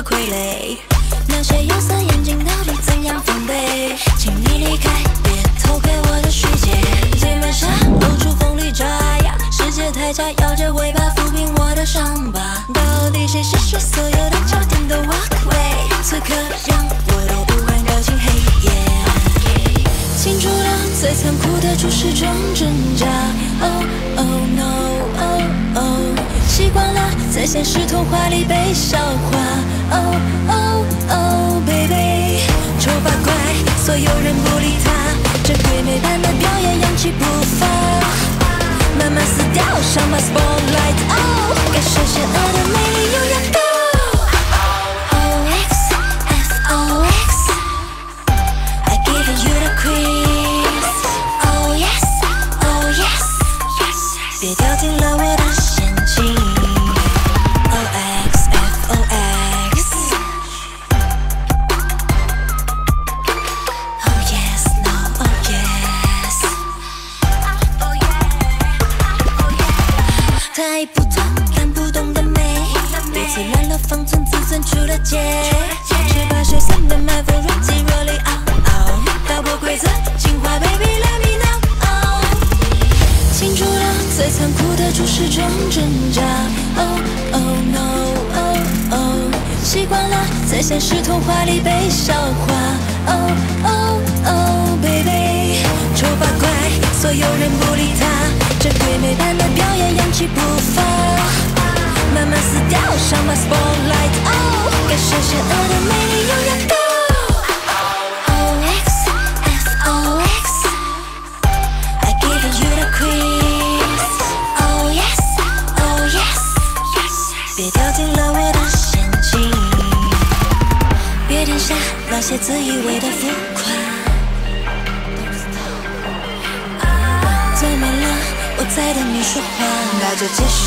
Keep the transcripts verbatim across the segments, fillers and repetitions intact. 的傀儡，那些有色眼镜到底怎样防备？请你离开，别偷窥我的世界。地面上露出锋利爪牙，世界太假，摇着尾巴抚平我的伤疤。到底谁是谁？所有的焦点都 walkway， 此刻让我都不敢靠近黑夜。清除了最残酷的注视中挣扎。Oh oh no oh oh， 习惯了在现实童话里被笑话。Oh oh oh baby， 丑八怪，所有人不理他，这鬼魅般的表演扬起不发，慢慢死掉，像 my spotlight。Oh， 该实现爱的没有人够。O X F O X，I give you the crease。Oh yes oh yes， 别掉进了我的陷阱。太普通，看不懂的美，彼此乱了方寸，自尊出了界，谁把谁算的埋伏，若即若离，打破规则，进化 baby let me know。清除了最残酷的注视中挣扎。Oh oh no oh oh， 习惯了在现实童话里被笑话。Oh oh oh baby， 丑八怪，所有人不理他。这鬼魅般的表演扬起不发，慢慢死掉，像 my spotlight。Oh， 该实现爱的没有人够。O X F O X，I give you the crease。Oh yes oh yes， 别掉进了我的陷阱，别停下那些自以为的浮夸。怎么了？我在等你说话，那就接受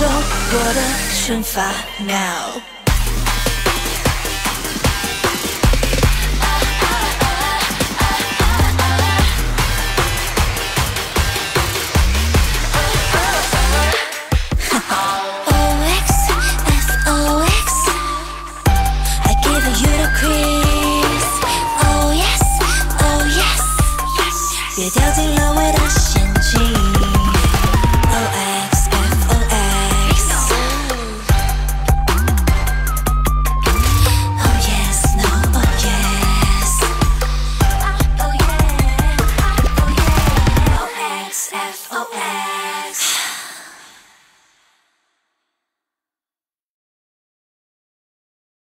我的惩罚 now。Oh.